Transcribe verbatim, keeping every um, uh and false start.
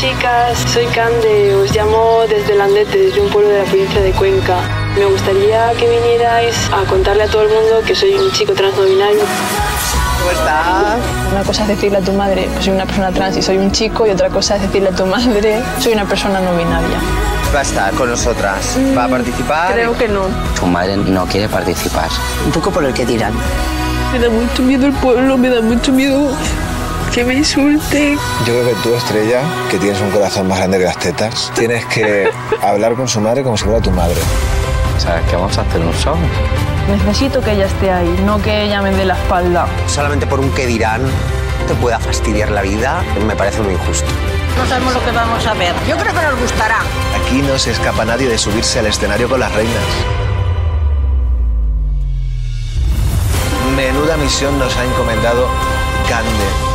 chicas, soy Cande, os llamo desde Landete, desde un pueblo de la provincia de Cuenca. Me gustaría que vinierais a contarle a todo el mundo que soy un chico trans no binario. ¿Cómo estás? Una cosa es decirle a tu madre, pues soy una persona trans y soy un chico, y otra cosa es decirle a tu madre, soy una persona no binaria. Va a estar con nosotras, mm, va a participar. Creo que no. Tu madre no quiere participar. Un poco por el que dirán. Me da mucho miedo el pueblo, me da mucho miedo que me insulten. Yo creo que tú, Estrella, que tienes un corazón más grande que las tetas, tienes que hablar con su madre como si fuera tu madre. ¿Sabes qué vamos a hacer nosotros? Necesito que ella esté ahí, no que ella me dé la espalda. Solamente por un qué dirán te pueda fastidiar la vida, me parece muy injusto. No sabemos lo que vamos a ver. Yo creo que nos gustará. Aquí no se escapa nadie de subirse al escenario con las reinas. Menuda misión nos ha encomendado Cande.